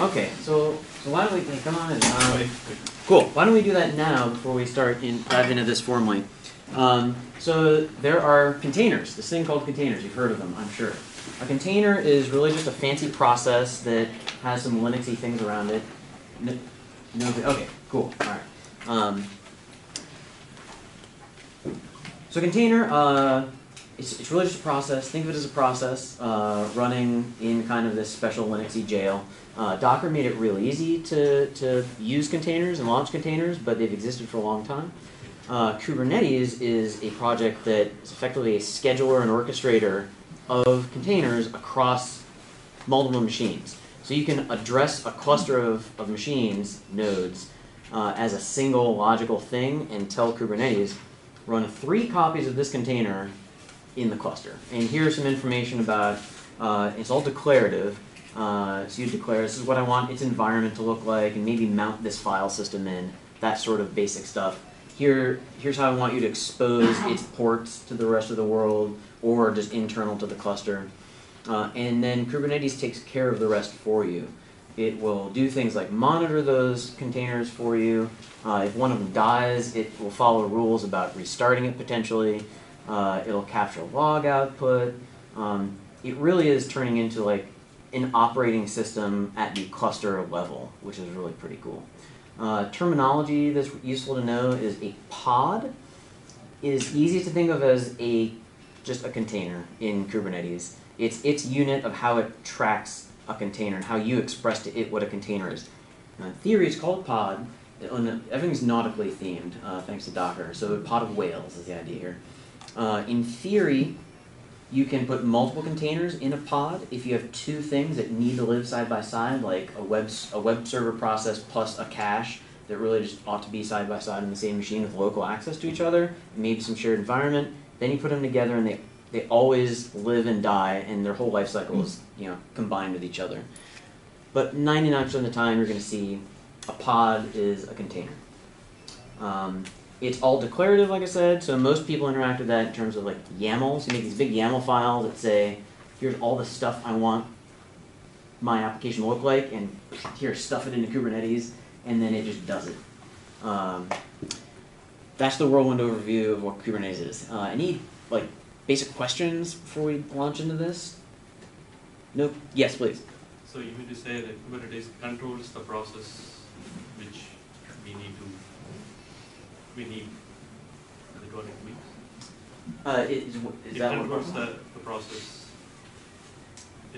Okay, so why don't we come on in? Cool. Why don't we do that now before we start dive into this formally? So there are containers. This thing called containers. You've heard of them, I'm sure. A container is really just a fancy process that has some Linuxy things around it. No, okay, cool. All right. So container. It's really just a process. Think of it as a process running in kind of this special Linuxy jail. Docker made it real easy to use containers and launch containers, but they've existed for a long time. Kubernetes is a project that is effectively a scheduler and orchestrator of containers across multiple machines. So you can address a cluster of machines, nodes, as a single logical thing and tell Kubernetes, run 3 copies of this container in the cluster. And here's some information about, it's all declarative, so you declare this is what I want its environment to look like and maybe mount this file system in, that sort of basic stuff. Here's how I want you to expose its ports to the rest of the world or just internal to the cluster. And then Kubernetes takes care of the rest for you. It will do things like monitor those containers for you. If one of them dies, it will follow rules about restarting it potentially. It'll capture log output. It really is turning into like an operating system at the cluster level, which is really pretty cool. Terminology that's useful to know is a pod is easy to think of as just a container in Kubernetes. It's its unit of how it tracks a container and how you express to it what a container is. Now, in theory, it's called pod. Everything's nautically themed, thanks to Docker. So a pod of whales is the idea here. In theory, you can put multiple containers in a pod if you have 2 things that need to live side by side, like a web server process plus a cache that really just ought to be side by side in the same machine with local access to each other, maybe some shared environment. Then you put them together and they always live and die, and their whole life cycle is, you know, combined with each other. But 99% of the time you're going to see a pod is a container. It's all declarative, like I said, so most people interact with that in terms of like YAML. So you make these big YAML files that say, here's all the stuff I want my application to look like, and here, stuff it into Kubernetes, and then it just does it. That's the whirlwind overview of what Kubernetes is. Any like basic questions before we launch into this? Nope. Yes, please. So you mean to say that Kubernetes controls the process which we need to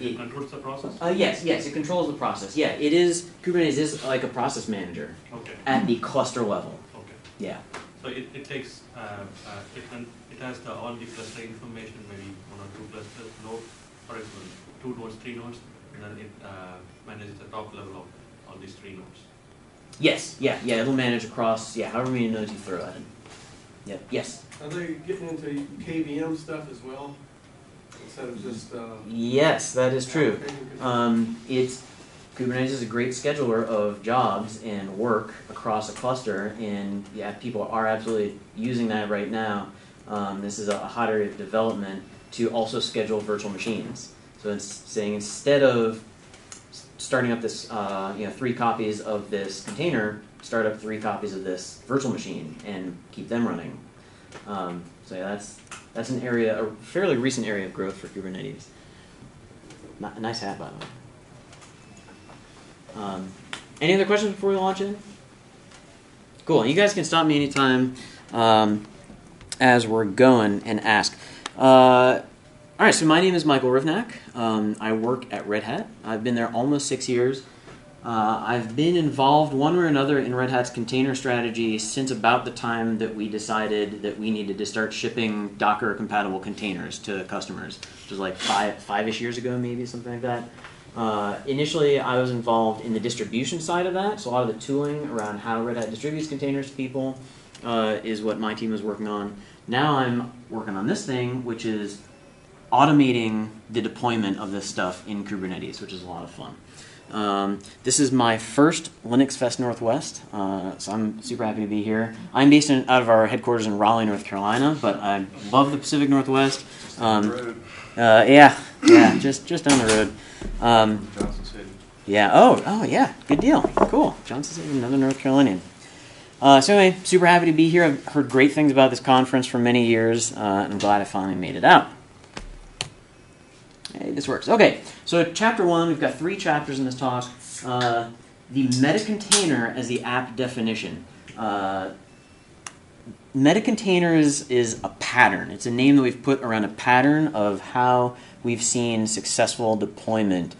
It controls the process? Yes, it controls the process. Yeah, it is, Kubernetes is like a process manager at the cluster level. Okay. Yeah. So it takes, it has all the cluster information, maybe 1 or 2 clusters, for example, 2 nodes, 3 nodes, and then it manages the top level of all these 3 nodes. Yes, yeah, it'll manage across, however many nodes you throw at it. Yep, yes? Are they getting into KVM stuff as well? Instead of just... yes, that is true. Kubernetes is a great scheduler of jobs and work across a cluster, and yeah, people are absolutely using that right now. This is a hot area of development to also schedule virtual machines. So it's saying instead of starting up this, 3 copies of this container, start up 3 copies of this virtual machine and keep them running. So yeah, that's an area, a fairly recent area of growth for Kubernetes. Nice hat, by the way. Any other questions before we launch in? Cool. You guys can stop me anytime as we're going and ask. All right, so my name is Michael Hrivnak. I work at Red Hat. I've been there almost 6 years. I've been involved one way or another in Red Hat's container strategy since about the time that we decided that we needed to start shipping Docker-compatible containers to customers, which was like 5-ish years ago, maybe, something like that. Initially, I was involved in the distribution side of that, so a lot of the tooling around how Red Hat distributes containers to people is what my team was working on. Now I'm working on this thing, which is automating the deployment of this stuff in Kubernetes, which is a lot of fun. This is my first Linux Fest Northwest, so I'm super happy to be here. I'm based out of our headquarters in Raleigh, North Carolina, but I love the Pacific Northwest. Just down the road. Johnson City. Yeah. Oh, yeah. Good deal. Cool. Johnson City, another North Carolinian. So anyway, super happy to be here. I've heard great things about this conference for many years, and I'm glad I finally made it out. Hey, this works. Okay, so chapter one, we've got three chapters in this talk. The meta container as the app definition. Meta containers is a pattern. It's a name that we've put around a pattern of how we've seen successful deployment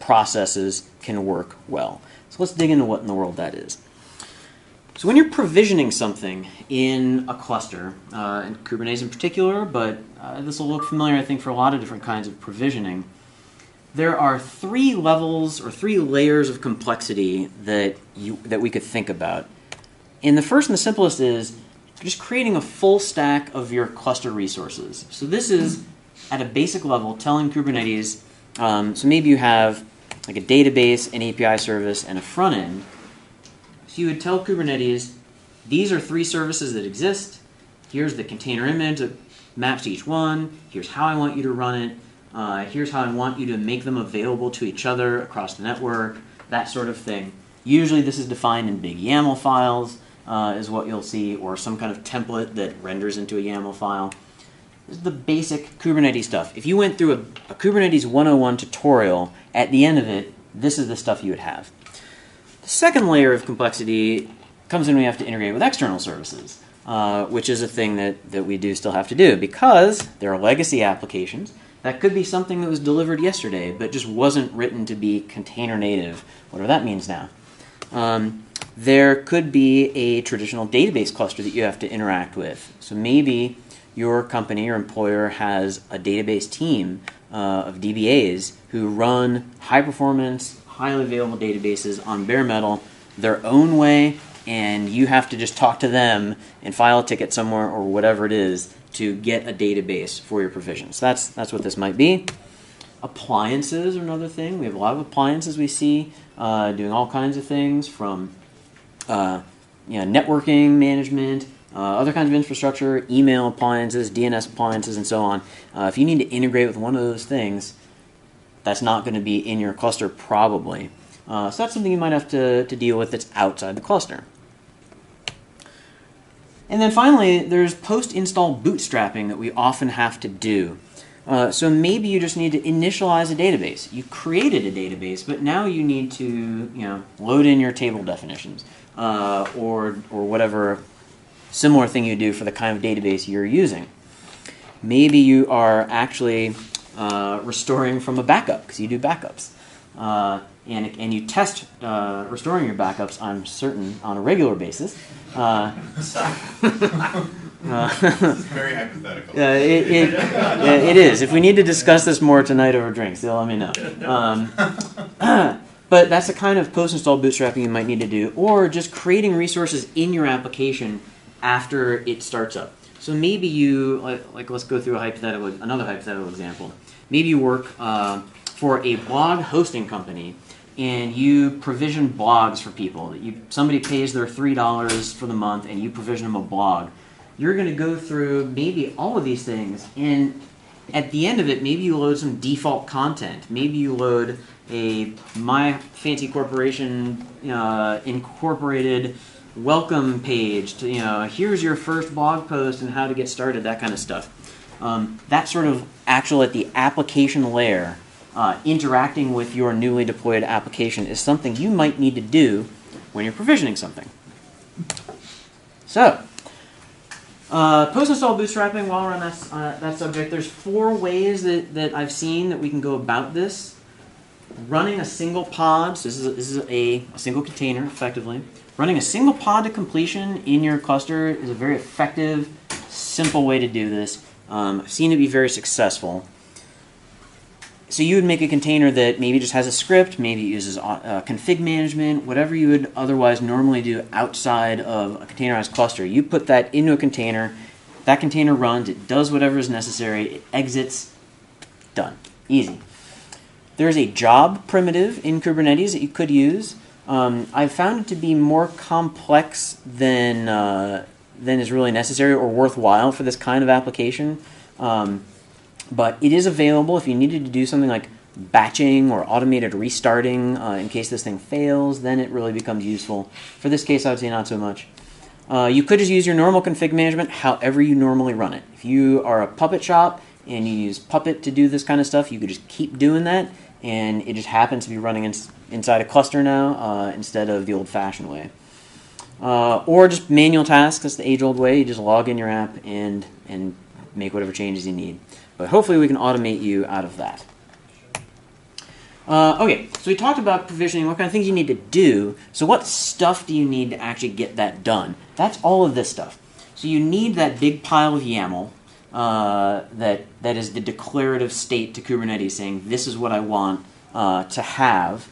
processes can work well. So let's dig into what in the world that is. So when you're provisioning something in a cluster, in Kubernetes in particular, but this will look familiar, I think, for a lot of different kinds of provisioning, there are three levels or three layers of complexity that we could think about. And the first and the simplest is just creating a full stack of your cluster resources. So this is, at a basic level, telling Kubernetes, so maybe you have like a database, an API service, and a front end. So you would tell Kubernetes, these are three services that exist. Here's the container image that maps to each one. Here's how I want you to run it. Here's how I want you to make them available to each other across the network, that sort of thing. Usually this is defined in big YAML files, is what you'll see, or some kind of template that renders into a YAML file. This is the basic Kubernetes stuff. If you went through a Kubernetes 101 tutorial, at the end of it, this is the stuff you would have. The second layer of complexity comes in when we have to integrate with external services, which is a thing that we do still have to do because there are legacy applications. That could be something that was delivered yesterday but just wasn't written to be container native, whatever that means now. There could be a traditional database cluster that you have to interact with. So maybe your company or employer has a database team of DBAs who run high-performance, highly available databases on bare metal their own way, and you have to just talk to them and file a ticket somewhere or whatever it is to get a database for your provision. So that's what this might be. Appliances are another thing. We have a lot of appliances we see doing all kinds of things from networking management, other kinds of infrastructure, email appliances, DNS appliances, and so on. If you need to integrate with one of those things, that's not going to be in your cluster probably. So that's something you might have to deal with that's outside the cluster. And then finally, there's post-install bootstrapping that we often have to do. So maybe you just need to initialize a database. You created a database, but now you need to load in your table definitions or whatever similar thing you do for the kind of database you're using. Maybe you are actually restoring from a backup, because you do backups. And you test restoring your backups, I'm certain, on a regular basis. This is very hypothetical. It is. If we need to discuss this more tonight over drinks, they'll let me know. But that's the kind of post-install bootstrapping you might need to do, or just creating resources in your application after it starts up. So maybe you, let's go through a hypothetical, another hypothetical example. Maybe you work for a blog hosting company and you provision blogs for people. Somebody pays their $3 for the month and you provision them a blog. You're going to go through maybe all of these things, and at the end of it, maybe you load some default content. Maybe you load a My Fancy Corporation Incorporated welcome page to, here's your first blog post and how to get started, that kind of stuff. That sort of actual at the application layer, interacting with your newly deployed application is something you might need to do when you're provisioning something. So, post-install bootstrapping, while we're on that subject, there's four ways that I've seen that we can go about this. Running a single pod, so this is a single container, effectively. Running a single pod to completion in your cluster is a very effective, simple way to do this. I've seen it be very successful. So you would make a container that maybe just has a script, maybe it uses config management, whatever you would otherwise normally do outside of a containerized cluster. You put that into a container, that container runs, it does whatever is necessary, it exits, done. Easy. There's a job primitive in Kubernetes that you could use. I've found it to be more complex than is really necessary or worthwhile for this kind of application, but it is available if you needed to do something like batching or automated restarting in case this thing fails, then it really becomes useful. For this case, I would say not so much. You could just use your normal config management however you normally run it. If you are a Puppet shop and you use Puppet to do this kind of stuff, you could just keep doing that, and it just happens to be running inside a cluster now instead of the old-fashioned way. Or just manual tasks. That's the age-old way. You just log in your app and make whatever changes you need. But hopefully we can automate you out of that. Okay, so we talked about provisioning, what kind of things you need to do. So what stuff do you need to actually get that done? That's all of this stuff. So you need that big pile of YAML that is the declarative state to Kubernetes saying, this is what I want to have.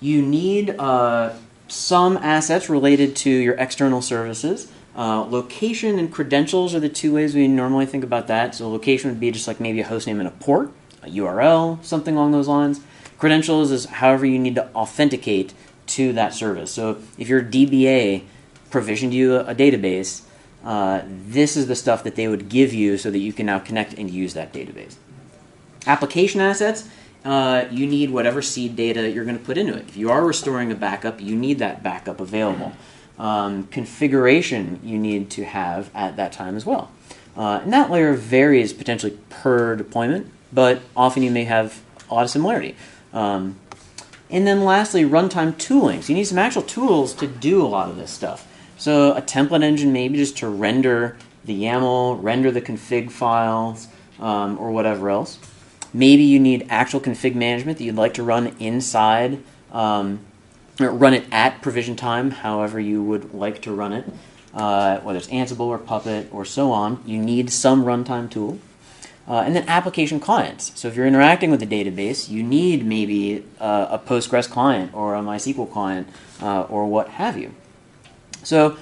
You need some assets related to your external services. Location and credentials are the two ways we normally think about that. So location would be just like maybe a host name and a port, a URL, something along those lines. Credentials is however you need to authenticate to that service. So if your DBA provisioned you a database, this is the stuff that they would give you so that you can now connect and use that database. Application assets, you need whatever seed data you're going to put into it. If you are restoring a backup, you need that backup available. Configuration you need to have at that time as well. And that layer varies potentially per deployment, but often you may have a lot of similarity. And then lastly, runtime tooling. So you need some actual tools to do a lot of this stuff. So a template engine maybe just to render the YAML, render the config files, or whatever else. Maybe you need actual config management that you'd like to run inside, or run it at provision time, however you would like to run it, whether it's Ansible or Puppet or so on. You need some runtime tool. And then application clients. So if you're interacting with a database, you need maybe a Postgres client or a MySQL client or what have you. So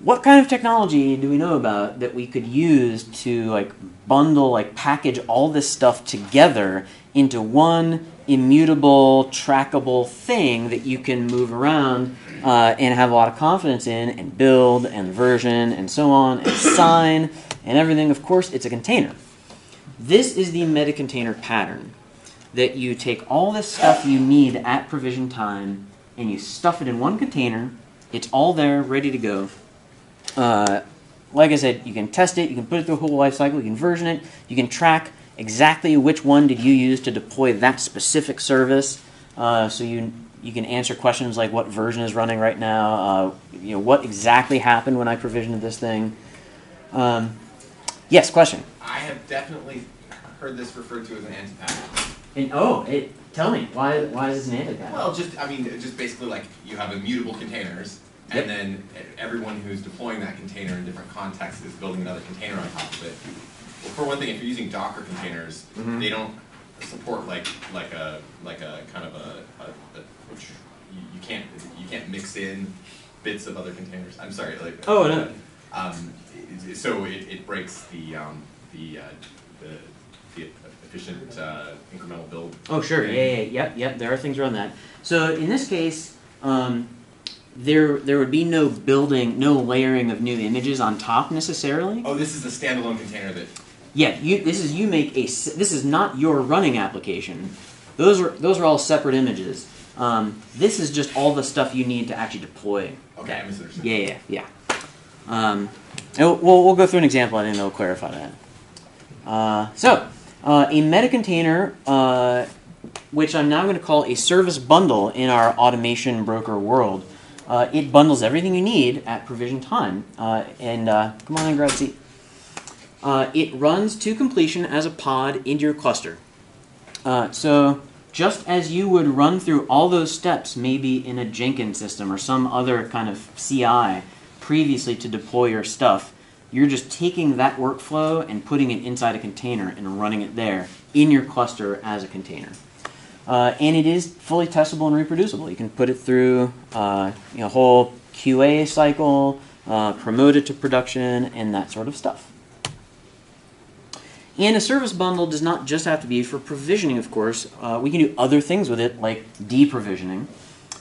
what kind of technology do we know about that we could use to bundle, package all this stuff together into one immutable, trackable thing that you can move around and have a lot of confidence in and build and version and so on and sign and everything? Of course, it's a container. This is the meta-container pattern that you take all this stuff you need at provision time and you stuff it in one container. It's all there, ready to go. Like I said, you can test it, you can put it through a whole life cycle, you can version it, you can track exactly which one did you use to deploy that specific service. So you can answer questions like what version is running right now, what exactly happened when I provisioned this thing. Yes, question. I have definitely heard this referred to as an anti-pattern. And tell me, why is this an anti-pattern? Well, just basically you have immutable containers, and yep. Then everyone who's deploying that container in different contexts is building another container on top of it. Well, for one thing, if you're using Docker containers, mm-hmm. They don't support you can't mix in bits of other containers. I'm sorry, no. So it breaks the efficient incremental build. Oh, sure. Yeah, yeah, yep. There are things around that. So in this case, there would be no building, no layering of new images on top necessarily. Oh, this is a standalone container that. Yeah, this is not your running application. Those are all separate images. This is just all the stuff you need to actually deploy. Okay, I misunderstood. Yeah. We'll go through an example, and then it'll clarify that. A meta container, which I'm now going to call a service bundle in our automation broker world, it bundles everything you need at provision time. Come on in, grab a seat. It runs to completion as a pod into your cluster. So just as you would run through all those steps, maybe in a Jenkins system or some other kind of CI, previously to deploy your stuff, you're just taking that workflow and putting it inside a container and running it there in your cluster as a container. And it is fully testable and reproducible. You can put it through a whole QA cycle, promote it to production, and that sort of stuff. And a service bundle does not just have to be for provisioning, of course. We can do other things with it, like deprovisioning.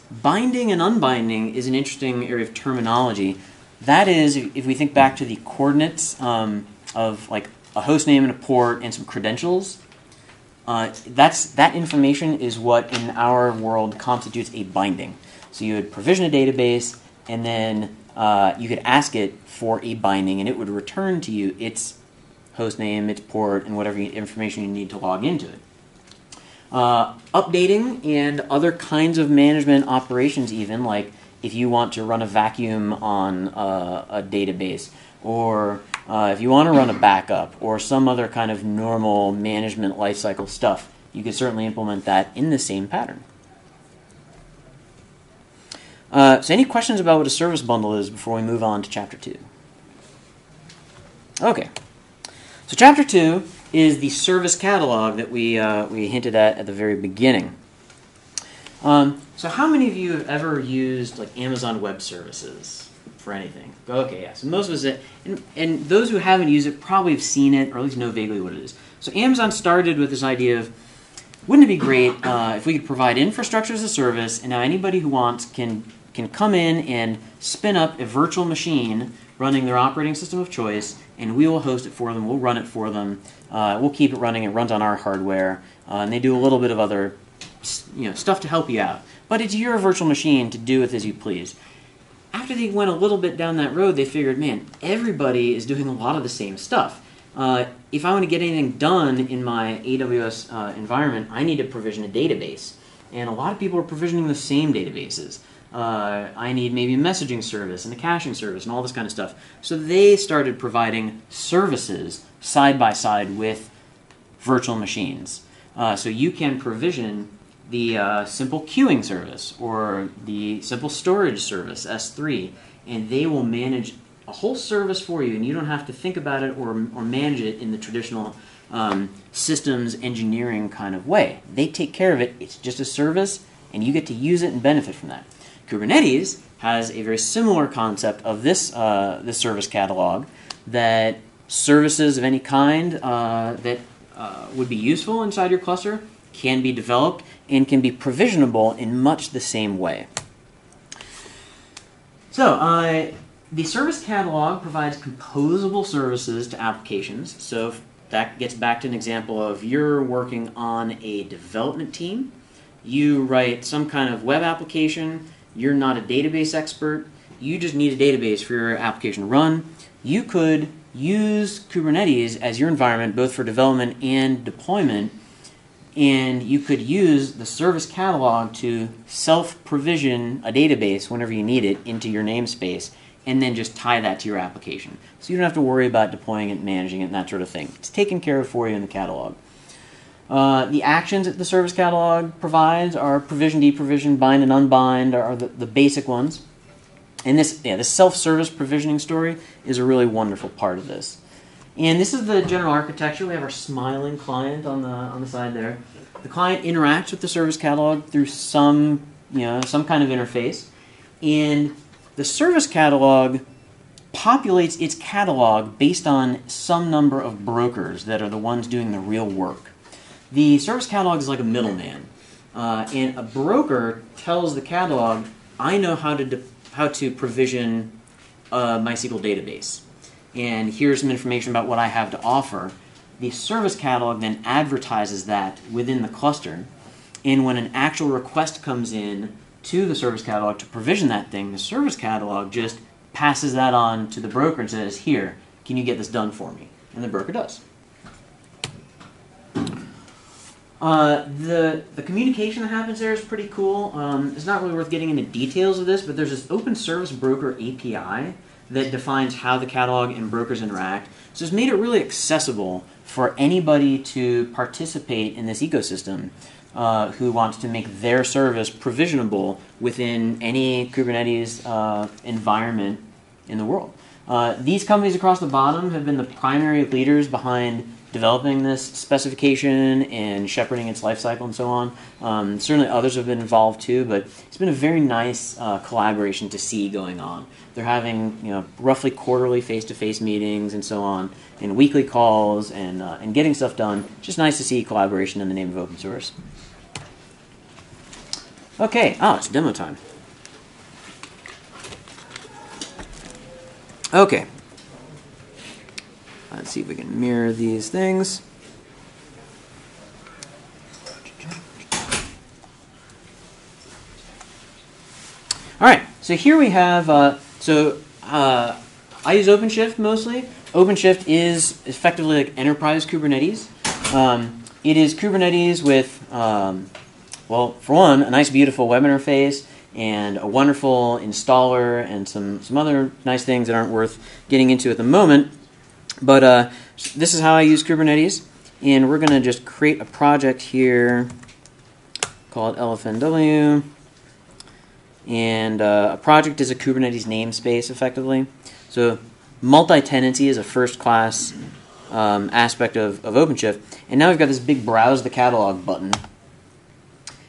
Binding and unbinding is an interesting area of terminology. That is, if we think back to the coordinates of a host name and a port and some credentials, That information is what in our world constitutes a binding. So you would provision a database, and then you could ask it for a binding, and it would return to you its host name, its port, and whatever information you need to log into it. Updating and other kinds of management operations, even like if you want to run a vacuum on a database, or if you want to run a backup or some other kind of normal management lifecycle stuff, you could certainly implement that in the same pattern. So any questions about what a service bundle is before we move on to Chapter 2? Okay. So Chapter 2 is the service catalog that we hinted at the very beginning. So how many of you have ever used like Amazon Web Services for anything? Okay, yeah. So most of us, and those who haven't used it probably have seen it, or at least know vaguely what it is. So Amazon started with this idea of, wouldn't it be great if we could provide infrastructure as a service, and now anybody who wants can come in and spin up a virtual machine running their operating system of choice, and we will host it for them, we'll run it for them, we'll keep it running, it runs on our hardware, and they do a little bit of other stuff to help you out. But it's your virtual machine to do with as you please. After they went a little bit down that road, they figured, man, everybody is doing a lot of the same stuff. If I want to get anything done in my AWS environment, I need to provision a database. And a lot of people are provisioning the same databases. I need maybe a messaging service and a caching service and all this kind of stuff. So they started providing services side by side with virtual machines. So you can provision the simple queuing service or the simple storage service, S3, and they will manage a whole service for you, and you don't have to think about it or manage it in the traditional systems engineering kind of way. They take care of it. It's just a service, and you get to use it and benefit from that. Kubernetes has a very similar concept of this, this service catalog, that services of any kind that would be useful inside your cluster can be developed and can be provisionable in much the same way. So, the service catalog provides composable services to applications. So that gets back to an example of you're working on a development team. You write some kind of web application. You're not a database expert. You just need a database for your application to run. You could use Kubernetes as your environment both for development and deployment. And you could use the service catalog to self-provision a database whenever you need it into your namespace, and then just tie that to your application. So you don't have to worry about deploying it, managing it, and that sort of thing. It's taken care of for you in the catalog. The actions that the service catalog provides are provision, deprovision, bind, and unbind are the basic ones. And this self-service provisioning story is a really wonderful part of this. And this is the general architecture. We have our smiling client on the side there. The client interacts with the service catalog through some kind of interface, and the service catalog populates its catalog based on some number of brokers that are the ones doing the real work. The service catalog is like a middleman, and a broker tells the catalog, "I know how to provision a MySQL database, and here's some information about what I have to offer." The service catalog then advertises that within the cluster, and when an actual request comes in to the service catalog to provision that thing, the service catalog just passes that on to the broker and says, "Here, can you get this done for me?" And the broker does. The communication that happens there is pretty cool. It's not really worth getting into details of this, but there's this open service broker API that defines how the catalog and brokers interact. So it's made it really accessible for anybody to participate in this ecosystem. Who wants to make their service provisionable within any Kubernetes environment in the world. These companies across the bottom have been the primary leaders behind developing this specification and shepherding its lifecycle and so on. Certainly others have been involved too, but it's been a very nice collaboration to see going on. They're having roughly quarterly face-to-face meetings and so on, and weekly calls and getting stuff done. Just nice to see collaboration in the name of open source. Okay, it's demo time. Okay. Let's see if we can mirror these things. All right, so here we have, I use OpenShift mostly. OpenShift is effectively like enterprise Kubernetes. It is Kubernetes with, well, for one, a nice, beautiful web interface and a wonderful installer and some other nice things that aren't worth getting into at the moment. But this is how I use Kubernetes. And we're going to just create a project here, call it LFNW. And a project is a Kubernetes namespace, effectively. So multi-tenancy is a first-class aspect of OpenShift. And now we've got this big Browse the Catalog button.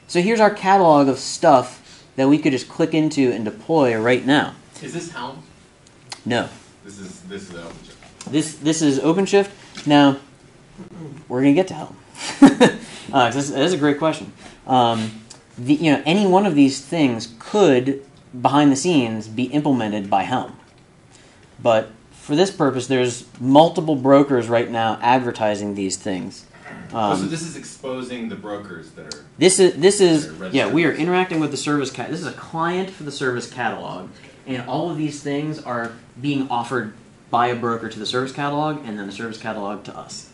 So here's our catalog of stuff that we could just click into and deploy right now. Is this Helm? No. This is OpenShift. This is OpenShift. Now, we're going to get to Helm. That is a great question. Any one of these things could, behind the scenes, be implemented by Helm. But for this purpose, there's multiple brokers right now advertising these things. So this is exposing the brokers that are. We are interacting with the service. This is a client for the service catalog, and all of these things are being offered by a broker to the service catalog, and then the service catalog to us.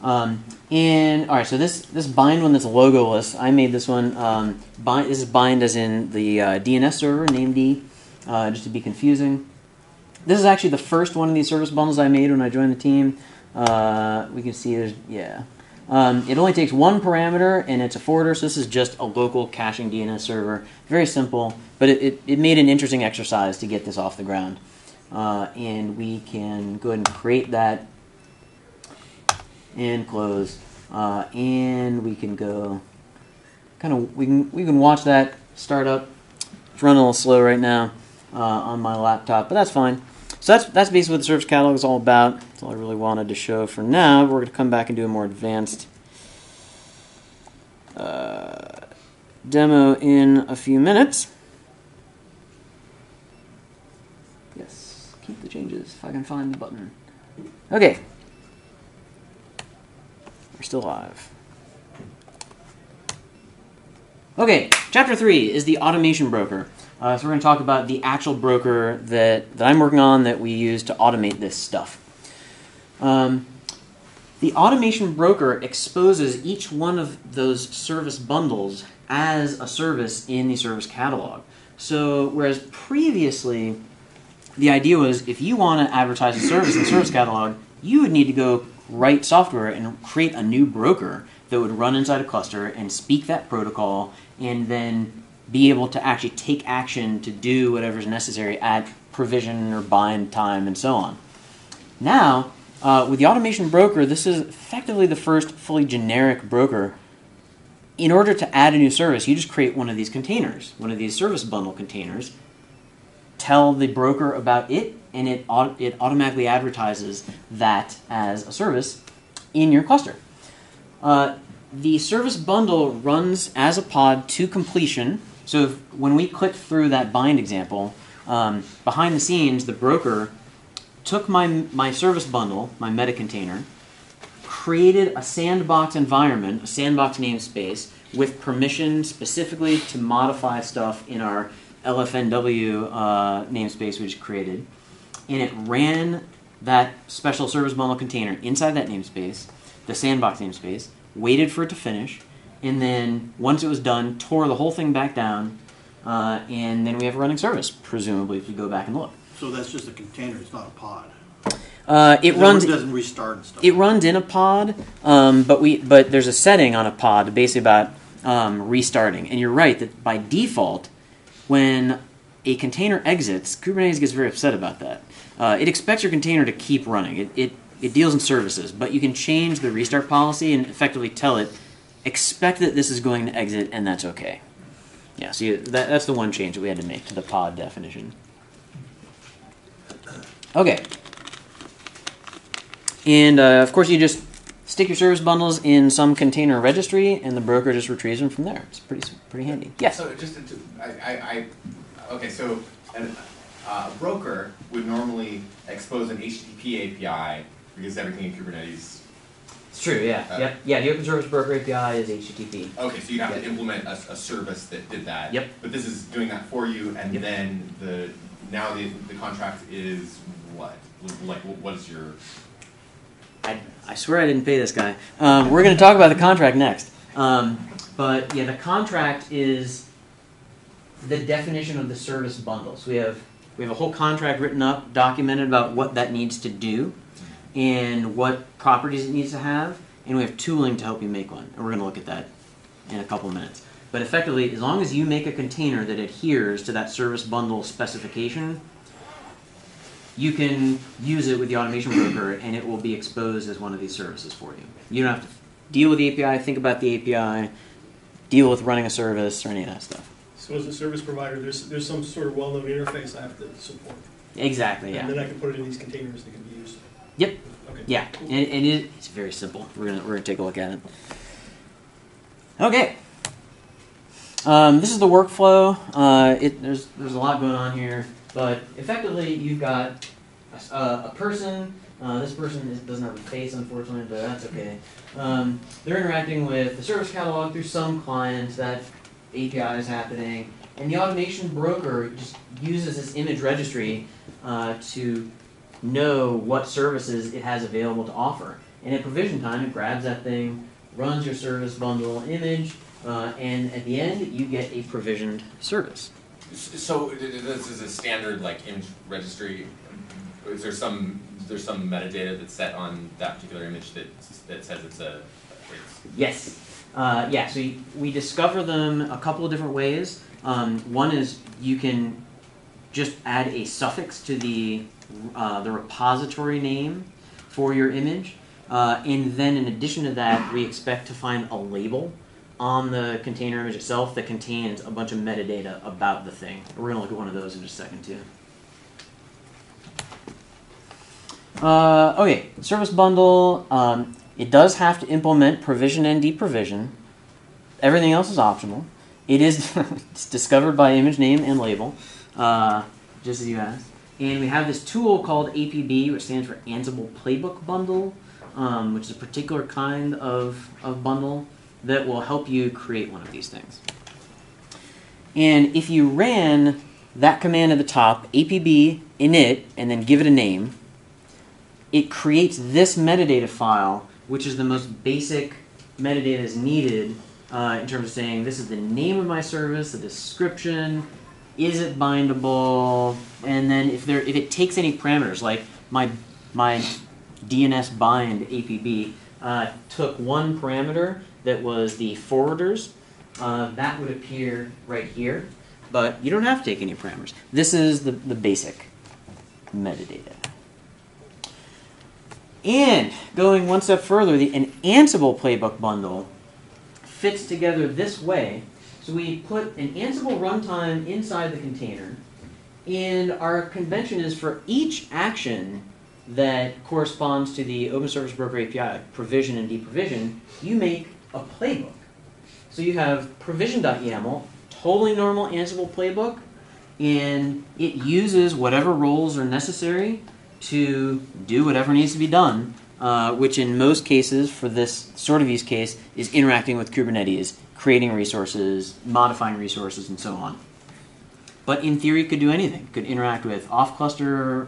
All right, so this bind one that's logoless. I made this one. Bind. This is bind as in the DNS server namedD. Just to be confusing. This is actually the first one of these service bundles I made when I joined the team. We can see there's, yeah. It only takes one parameter, and it's a forwarder, so this is just a local caching DNS server. Very simple, but it made an interesting exercise to get this off the ground. And we can go ahead and create that and close. And we can go, we can watch that start up. It's running a little slow right now. On my laptop, but that's fine. So that's basically what the service catalog is all about. That's all I really wanted to show for now. We're going to come back and do a more advanced demo in a few minutes. Yes, keep the changes if I can find the button. Okay, we're still live. Okay, chapter 3 is the automation broker. So we're going to talk about the actual broker that I'm working on that we use to automate this stuff. The automation broker exposes each one of those service bundles as a service in the service catalog. So whereas previously the idea was if you want to advertise a service in the service catalog, you would need to go write software and create a new broker that would run inside a cluster and speak that protocol and then be able to actually take action to do whatever's necessary at provision or bind time and so on. Now, with the automation broker, this is effectively the first fully generic broker. In order to add a new service, you just create one of these containers, one of these service bundle containers, tell the broker about it, and it automatically advertises that as a service in your cluster. The service bundle runs as a pod to completion. So when we click through that bind example, behind the scenes, the broker took my service bundle, my meta container, created a sandbox environment, a sandbox namespace, with permission specifically to modify stuff in our LFNW namespace we just created. And it ran that special service bundle container inside that namespace, the sandbox namespace, waited for it to finish, and then once it was done, tore the whole thing back down, and then we have a running service, presumably, if we go back and look. So that's just a container, it's not a pod. It doesn't restart and stuff. It runs in a pod, but there's a setting on a pod basically about restarting. And you're right that by default, when a container exits, Kubernetes gets very upset about that. It expects your container to keep running. It deals in services, but you can change the restart policy and effectively tell it, expect that this is going to exit, and that's okay. Yeah, so that's the one change that we had to make to the pod definition. Okay. And, of course, you just stick your service bundles in some container registry, and the broker just retrieves them from there. It's pretty handy. Yes? So just to, okay, so a broker would normally expose an HTTP API because everything in Kubernetes It's true, yeah. Yep. Yeah, the Open Service Broker API is HTTP. Okay, so you'd have to implement a service that did that. Yep. But this is doing that for you, and then now the contract is what? Like, what is your... I swear I didn't pay this guy. We're going to talk about the contract next. But yeah, the contract is the definition of the service bundle. So we have a whole contract written up, documented about what that needs to do and what properties it needs to have, and we have tooling to help you make one. And we're going to look at that in a couple minutes. But effectively, as long as you make a container that adheres to that service bundle specification, you can use it with the automation broker, and it will be exposed as one of these services for you. You don't have to deal with the API, think about the API, deal with running a service, or any of that stuff. So as a service provider, there's some sort of well-known interface I have to support. Exactly, yeah. And then I can put it in these containers that can be used. Yep. Okay. Yeah, cool. And it's very simple. We're gonna take a look at it. Okay. This is the workflow. There's a lot going on here, but effectively you've got a person. This person doesn't have a face, unfortunately, but that's okay. They're interacting with the service catalog through some clients. That API is happening, and the automation broker just uses this image registry to know what services it has available to offer. And at provision time, it grabs that thing, runs your service bundle image, and at the end, you get a provisioned service. So this is a standard like image registry. Is there some metadata that's set on that particular image that says it's a? Yes. Yeah. So we discover them a couple of different ways. One is you can just add a suffix to the repository name for your image, and then in addition to that, we expect to find a label on the container image itself that contains a bunch of metadata about the thing. We're going to look at one of those in just a second too. Okay, service bundle. It does have to implement provision and deprovision. Everything else is optional. It is it's discovered by image name and label, just as you asked. And we have this tool called APB, which stands for Ansible Playbook Bundle, which is a particular kind of bundle that will help you create one of these things. And if you ran that command at the top, APB init, and then give it a name, it creates this metadata file, which is the most basic metadata is needed in terms of saying this is the name of my service, the description, is it bindable, and then if it takes any parameters, like my DNS bind APB took one parameter that was the forwarders, that would appear right here, but you don't have to take any parameters. This is the basic metadata. And going one step further, an Ansible Playbook Bundle fits together this way. So we put an Ansible runtime inside the container, and our convention is for each action that corresponds to the Open Service Broker API, provision and deprovision, you make a playbook. So you have provision.yaml, totally normal Ansible playbook, and it uses whatever roles are necessary to do whatever needs to be done, which in most cases for this sort of use case is interacting with Kubernetes, creating resources, modifying resources, and so on. But in theory, it could do anything. It could interact with off-cluster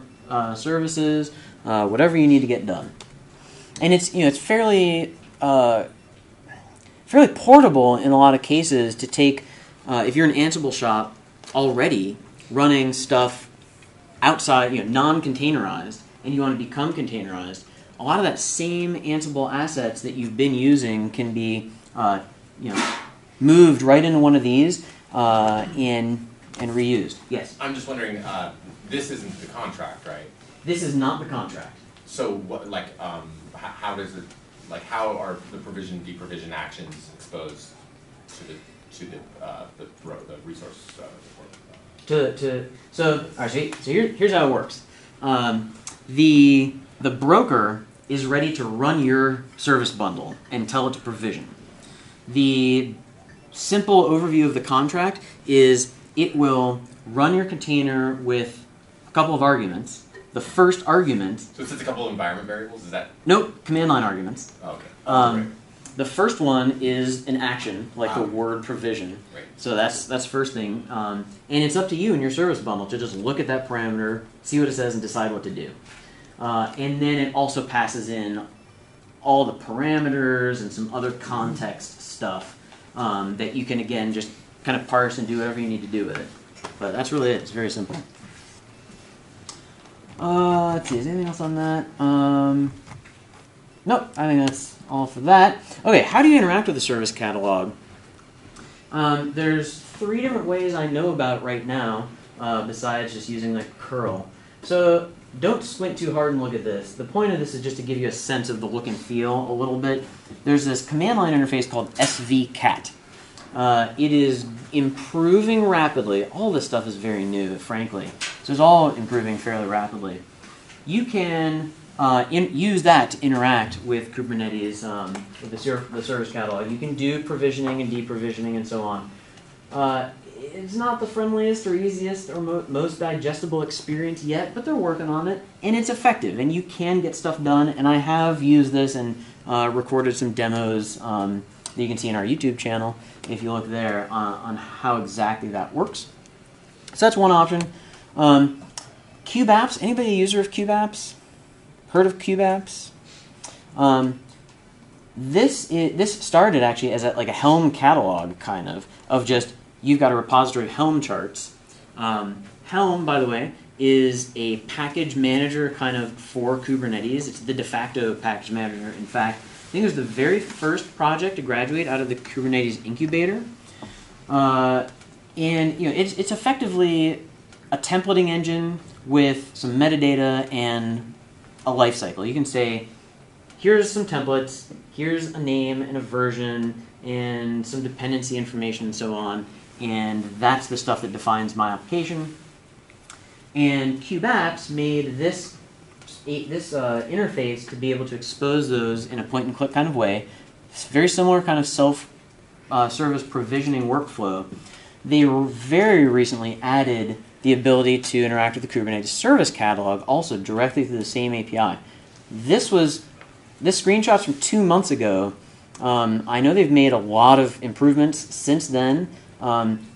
services, whatever you need to get done. And it's fairly portable in a lot of cases to take, if you're an Ansible shop already running stuff outside, non-containerized, and you want to become containerized, a lot of that same Ansible assets that you've been using can be, moved right into one of these and reused. Yes. I'm just wondering, this isn't the contract, right? This is not the contract. So, what, how does it, how are the provision deprovision actions exposed to the resource report? So here's how it works. The broker is ready to run your service bundle and tell it to provision. The simple overview of the contract is it will run your container with a couple of arguments. The first argument. So it says a couple of environment variables? Is that? Nope, command line arguments. Oh, okay. The first one is an action, like a word provision. Right. So that's first thing. And it's up to you in your service bundle to just look at that parameter, see what it says, and decide what to do. And then it also passes in all the parameters and some other context stuff that you can, again, just kind of parse and do whatever you need to do with it. But that's really it. It's very simple. Let's see. Is there anything else on that? Nope. I think that's all for that. Okay. How do you interact with the service catalog? There's three different ways I know about right now, besides just using like curl. So don't squint too hard and look at this. The point of this is just to give you a sense of the look and feel a little bit. There's this command line interface called svcat. It is improving rapidly. All this stuff is very new, frankly. So it's all improving fairly rapidly. You can use that to interact with Kubernetes, with the service catalog. You can do provisioning and deprovisioning and so on. It's not the friendliest or easiest or most digestible experience yet, but they're working on it, and it's effective, and you can get stuff done, and I have used this and recorded some demos that you can see in our YouTube channel if you look there on how exactly that works. So that's one option. KubeApps, anybody a user of KubeApps? Heard of KubeApps? This started actually as like a Helm catalog kind of just you've got a repository of Helm charts. Helm, by the way, is a package manager kind of for Kubernetes. It's the de facto package manager. In fact, I think it was the very first project to graduate out of the Kubernetes incubator. And you know, it's effectively a templating engine with some metadata and a lifecycle. You can say, here's some templates, here's a name and a version, and some dependency information and so on. And that's the stuff that defines my application. And KubeApps made this interface to be able to expose those in a point-and-click kind of way. It's very similar kind of self-service provisioning workflow. They very recently added the ability to interact with the Kubernetes service catalog also directly through the same API. This screenshot's from 2 months ago. I know they've made a lot of improvements since then.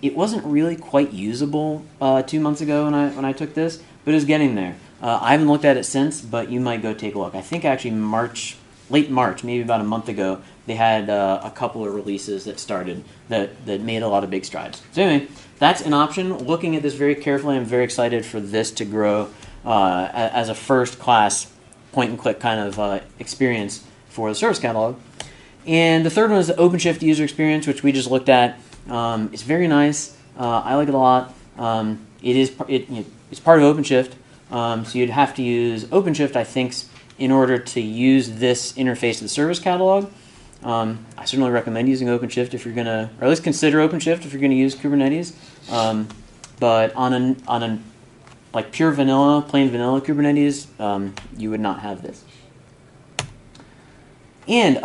It wasn't really quite usable 2 months ago when I took this, but it was getting there. I haven't looked at it since, but you might go take a look. I think actually late March, maybe about a month ago, they had a couple of releases that started that made a lot of big strides. So anyway, that's an option. Looking at this very carefully, I'm very excited for this to grow as a first-class point-and-click kind of experience for the service catalog. And the third one is the OpenShift user experience, which we just looked at. It's very nice. I like it a lot. It's part of OpenShift, so you'd have to use OpenShift, I think, in order to use this interface of the service catalog. I certainly recommend using OpenShift if you're going to, or at least consider OpenShift if you're going to use Kubernetes. But on a like pure vanilla, plain vanilla Kubernetes, you would not have this. And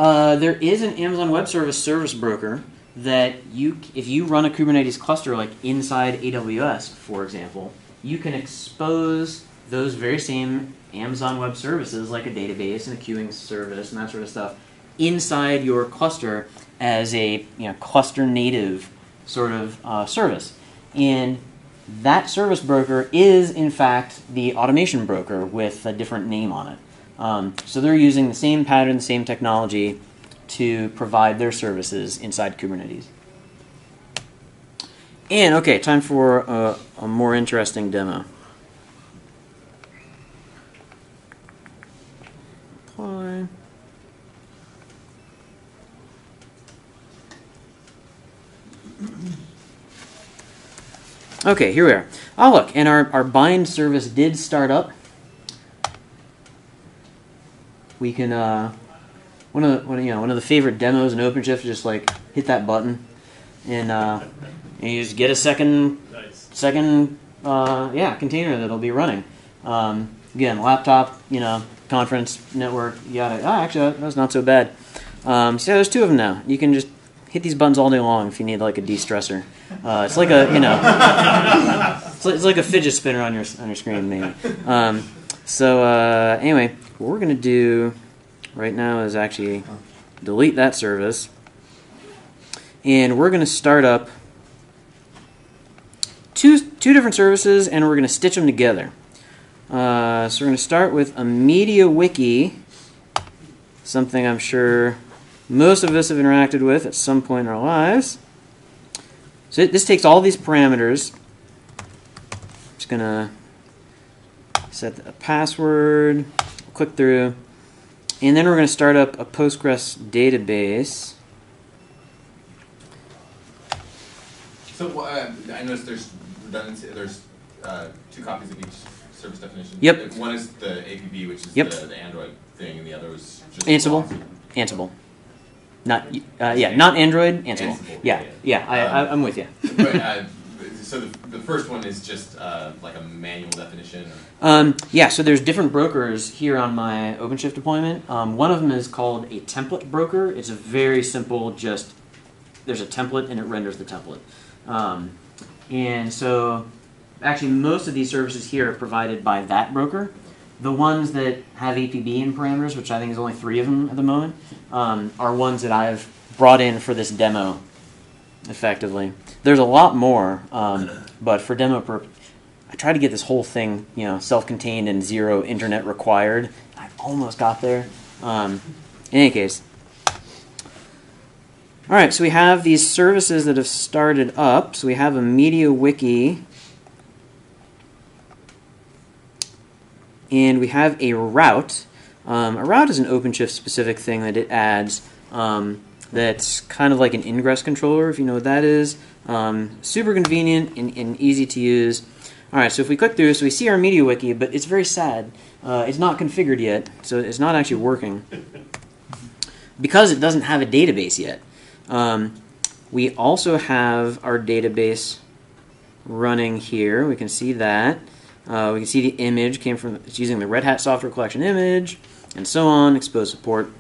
there is an Amazon Web Service broker that if you run a Kubernetes cluster like inside AWS, for example, you can expose those very same Amazon Web Services like a database and a queuing service and that sort of stuff inside your cluster as a cluster native sort of service. And that service broker is, in fact, the automation broker with a different name on it. So they're using the same pattern, the same technology to provide their services inside Kubernetes. And okay, time for a more interesting demo. Apply. Okay, here we are. Oh, look, and our bind service did start up. We can one of the favorite demos in OpenShift is just like hit that button, and you just get a second container that'll be running. Again, laptop, conference network, yada. Oh, actually, that was not so bad. So there's two of them now. You can just hit these buttons all day long if you need like a de-stressor. It's like a it's like a fidget spinner on your screen maybe. Anyway, what we're gonna do right now is actually delete that service, and we're going to start up two different services, and we're going to stitch them together. So we're going to start with a MediaWiki, something I'm sure most of us have interacted with at some point in our lives. So this takes all these parameters. I'm just going to set a password, click through, and then we're going to start up a Postgres database. So I noticed there's redundancy. There's two copies of each service definition. Yep. One is the APB, which is the Android thing, and the other is just Ansible. Ansible. Not yeah, not Android. Ansible. Ansible. Yeah, yeah. I'm with you. But, so the first one is just like a manual definition. Or? Yeah. So there's different brokers here on my OpenShift deployment. One of them is called a template broker. It's a very simple. Just there's a template and it renders the template. And so actually most of these services here are provided by that broker. The ones that have APB in parameters, which I think is only 3 of them at the moment, are ones that I've brought in for this demo, effectively. There's a lot more, but for demo purpose, I tried to get this whole thing, you know, self-contained and zero internet required. I almost got there. In any case. All right, so we have these services that have started up. So we have a MediaWiki, and we have a route. A route is an OpenShift-specific thing that it adds that's kind of like an ingress controller, if you know what that is. Super convenient and easy to use. All right, so if we click through, so we see our MediaWiki, but it's very sad. It's not configured yet, so it's not actually working because it doesn't have a database yet. We also have our database running here. We can see that. We can see the image came from, it's using the Red Hat software collection image, and so on, exposed support.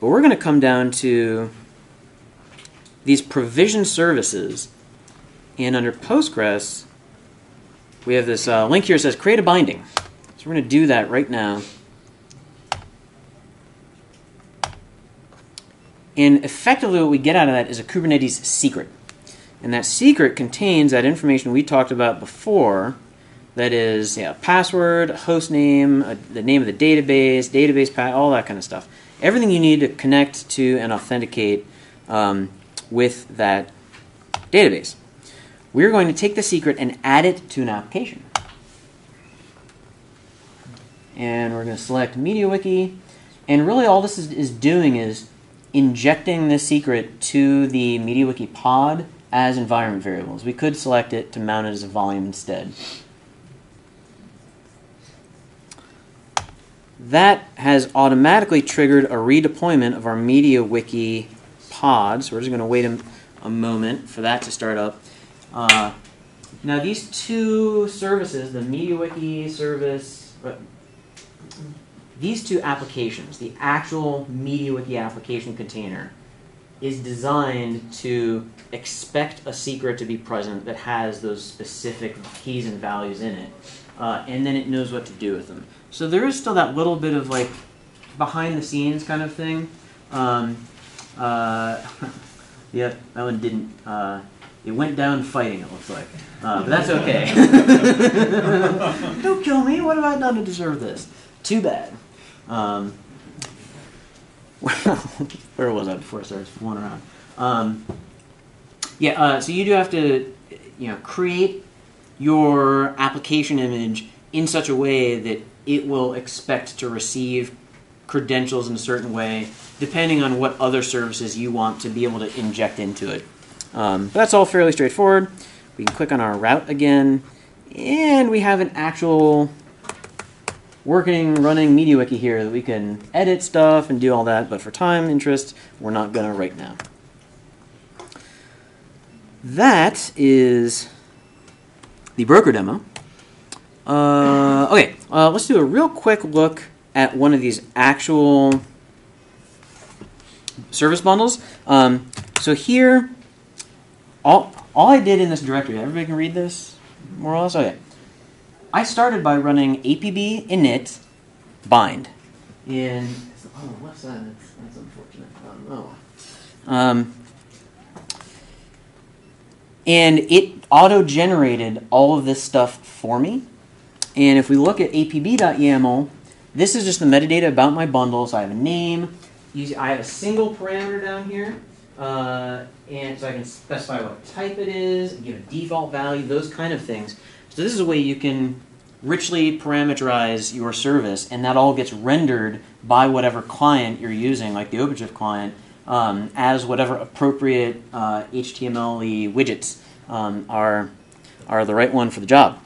But we're going to come down to these provision services. And under Postgres, we have this link here that says create a binding. So we're going to do that right now. And effectively what we get out of that is a Kubernetes secret. And that secret contains that information we talked about before. That is, yeah, a password, a host name, the name of the database, database path, all that kind of stuff. Everything you need to connect to and authenticate with that database. We're going to take the secret and add it to an application. And we're going to select MediaWiki. And really all this is doing is injecting this secret to the MediaWiki pod as environment variables. We could select it to mount it as a volume instead. That has automatically triggered a redeployment of our MediaWiki pod. So we're just going to wait a moment for that to start up. Now these two services, the MediaWiki service, these two applications, the actual MediaWiki application container, is designed to expect a secret to be present that has those specific keys and values in it. And then it knows what to do with them. So there is still that little bit of like behind the scenes kind of thing. Yeah, that one didn't. It went down fighting, it looks like. But that's okay. Don't kill me. What have I done to deserve this? Too bad. Where was I before I started fooling around? Yeah, so you do have to, you know, create your application image in such a way that it will expect to receive credentials in a certain way, depending on what other services you want to be able to inject into it. But that's all fairly straightforward. We can click on our route again, and we have an actual working, running MediaWiki here that we can edit stuff and do all that, but for time interest, we're not gonna right now. That is the broker demo. Okay, let's do a real quick look at one of these actual service bundles. So here, all I did in this directory, everybody can read this more or less? Okay. I started by running apb init bind. And on the left side. That's unfortunate. Oh. And it auto-generated all of this stuff for me. And if we look at apb.yaml, this is just the metadata about my bundle. So I have a name. I have a single parameter down here. And so I can specify what type it is, give a default value, those kind of things. So this is a way you can richly parameterize your service, and that all gets rendered by whatever client you're using, like the OpenShift client, as whatever appropriate HTML-y widgets are the right one for the job.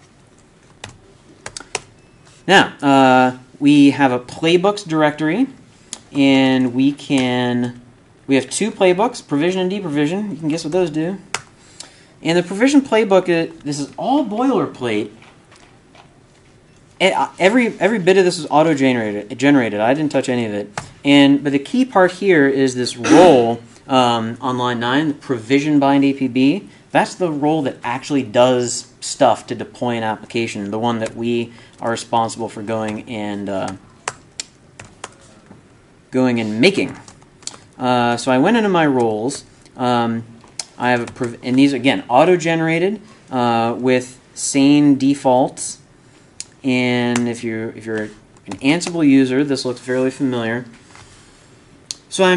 Now, we have a playbooks directory, and we have two playbooks, provision and deprovision. You can guess what those do. And the provision playbook, this is all boilerplate. Every bit of this is auto-generated. I didn't touch any of it. But the key part here is this role on line 9, the provision bind APB. That's the role that actually does stuff to deploy an application, the one that we are responsible for going and making. So I went into my roles. I have and these again auto-generated with sane defaults. And if you're an Ansible user, this looks fairly familiar. So I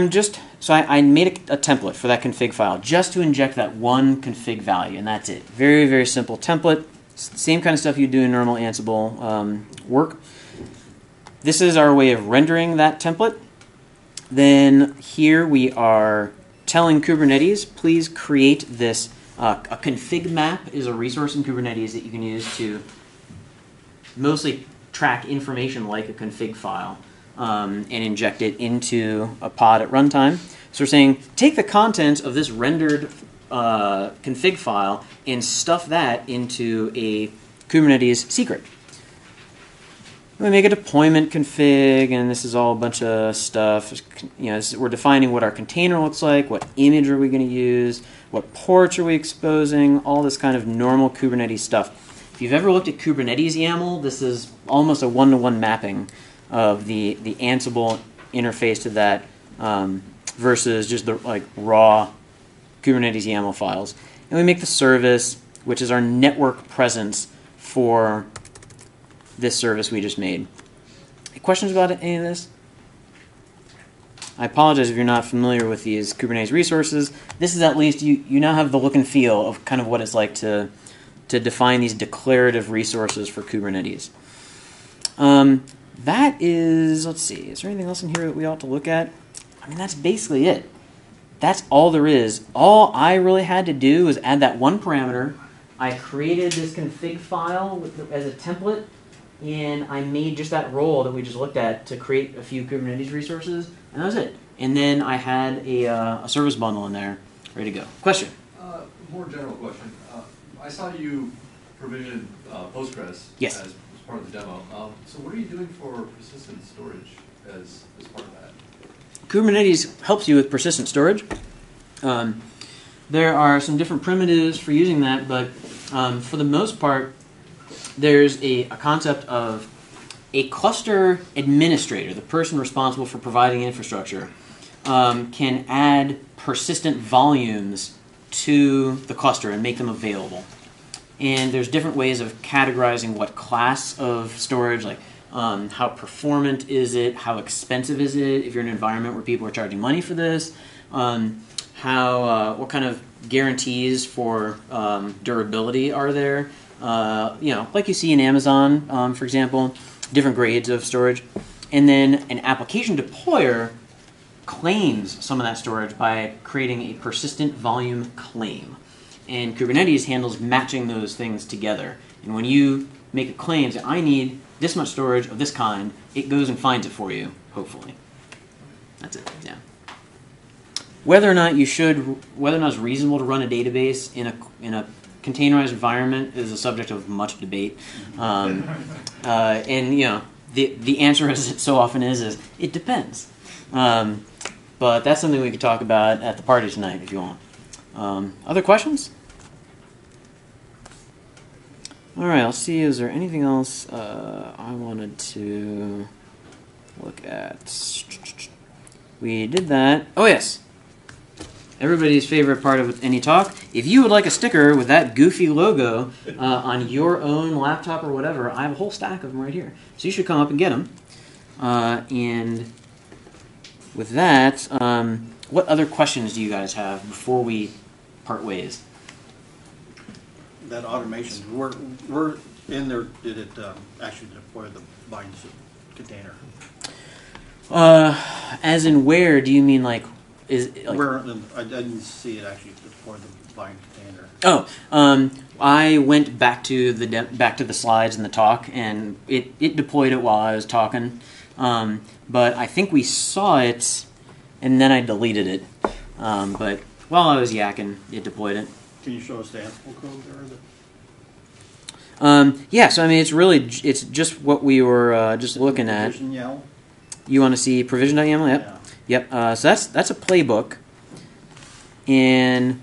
made a template for that config file just to inject that one config value, and that's it. Very, very simple template. It's the same kind of stuff you do in normal Ansible work. This is our way of rendering that template. Then here we are telling Kubernetes, please create this. A config map is a resource in Kubernetes that you can use to mostly track information like a config file and inject it into a pod at runtime. So we're saying take the contents of this rendered config file and stuff that into a Kubernetes secret. We make a deployment config, and this is all a bunch of stuff. You know, we're defining what our container looks like, what image are we going to use, what ports are we exposing, all this kind of normal Kubernetes stuff. If you've ever looked at Kubernetes YAML, this is almost a one-to-one mapping of the Ansible interface to that versus just the raw Kubernetes YAML files. And we make the service, which is our network presence for this service we just made. Any questions about any of this? I apologize if you're not familiar with these Kubernetes resources. This is at least, you now have the look and feel of kind of what it's like to define these declarative resources for Kubernetes. That is, let's see, is there anything else in here that we ought to look at? I mean, that's basically it. That's all there is. All I really had to do was add that one parameter. I created this config file as a template, and I made just that role that we just looked at to create a few Kubernetes resources, and that was it. And then I had a service bundle in there ready to go. Question? More general question. I saw you provisioned Postgres as part of the demo. So what are you doing for persistent storage as part of that? Kubernetes helps you with persistent storage. There are some different primitives for using that, but for the most part, there's a concept of a cluster administrator, the person responsible for providing infrastructure, can add persistent volumes to the cluster and make them available. And there's different ways of categorizing what class of storage, like how performant is it, how expensive is it, if you're in an environment where people are charging money for this, what kind of guarantees for durability are there, you know, like you see in Amazon, for example, different grades of storage. And then an application deployer claims some of that storage by creating a persistent volume claim. And Kubernetes handles matching those things together. And when you make a claim, say, I need this much storage of this kind, it goes and finds it for you, hopefully. That's it, yeah. Whether or not it's reasonable to run a database in a containerized environment is a subject of much debate. And you know, the answer, as it so often is it depends. But that's something we could talk about at the party tonight if you want. Other questions? All right, I'll see. Is there anything else I wanted to look at. We did that. Oh, yes. Everybody's favorite part of any talk. If you would like a sticker with that goofy logo on your own laptop or whatever, I have a whole stack of them right here. So you should come up and get them. And with that, what other questions do you guys have before we part ways? That automation, we're in there, did it actually deploy the bind container? As in where, do you mean like, is it like, where, I didn't see it actually deploy the bind container. Oh, I went back to the slides in the talk, and it deployed it while I was talking, but I think we saw it, and then I deleted it, but while I was yakking, it deployed it. Can you show us the Ansible code there? Yeah, so I mean, it's really just what we were just looking at. YAML? You want to see provision.yaml? Yep. Yeah. Yep. So that's a playbook, and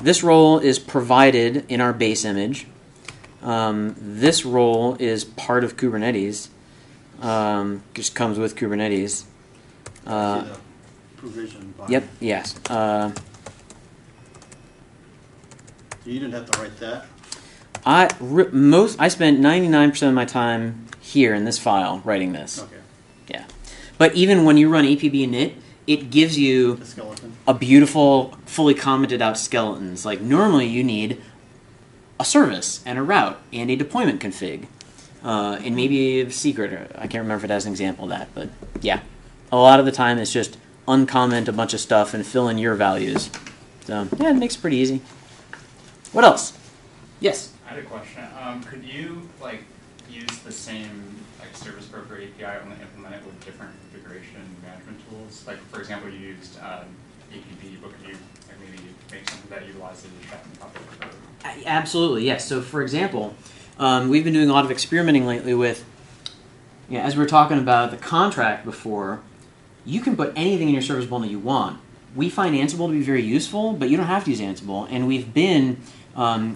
this role is provided in our base image. This role is part of Kubernetes. Just comes with Kubernetes. See the provision bind. Yep. Yes. You didn't have to write that. I spent 99% of my time here in this file writing this. Okay. Yeah, but even when you run APB init, it gives you a beautiful, fully commented out skeletons. Like normally, you need a service and a route and a deployment config, and maybe a secret. Or I can't remember if it has an example of that, but yeah, a lot of the time it's just uncomment a bunch of stuff and fill in your values. So yeah, it makes it pretty easy. What else? Yes. I had a question. Could you like use the same like service broker API only implement it with different configuration management tools? Like for example, you used APB, but could you like, maybe make something that utilizes Chef and Puppet? Absolutely, yes. So for example, we've been doing a lot of experimenting lately with, you know, as we were talking about the contract before. You can put anything in your service bundle you want. We find Ansible to be very useful, but you don't have to use Ansible, and we've been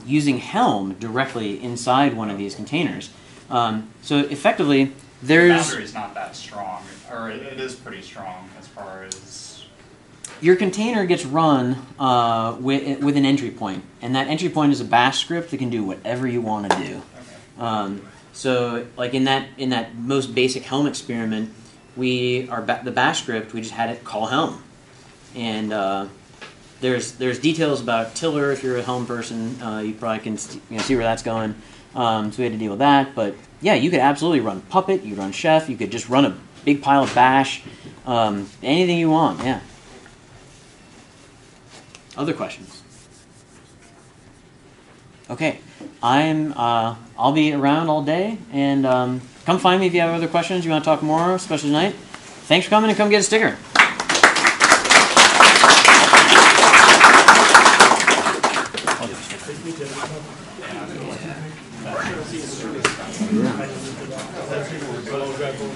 using Helm directly inside one of these containers. So effectively, there's... The boundary is not that strong, or it is pretty strong as far as... Your container gets run with an entry point, and that entry point is a bash script that can do whatever you want to do. Okay. So like in that most basic Helm experiment, the bash script, we just had it call Helm. And... There's details about Tiller. If you're a Helm person, you probably can see where that's going. So we had to deal with that. But yeah, you could absolutely run Puppet. You run Chef. You could just run a big pile of bash. Anything you want. Yeah. Other questions? Okay, I'll be around all day, and come find me if you have other questions. You want to talk more, especially tonight. Thanks for coming, and come get a sticker. Yeah.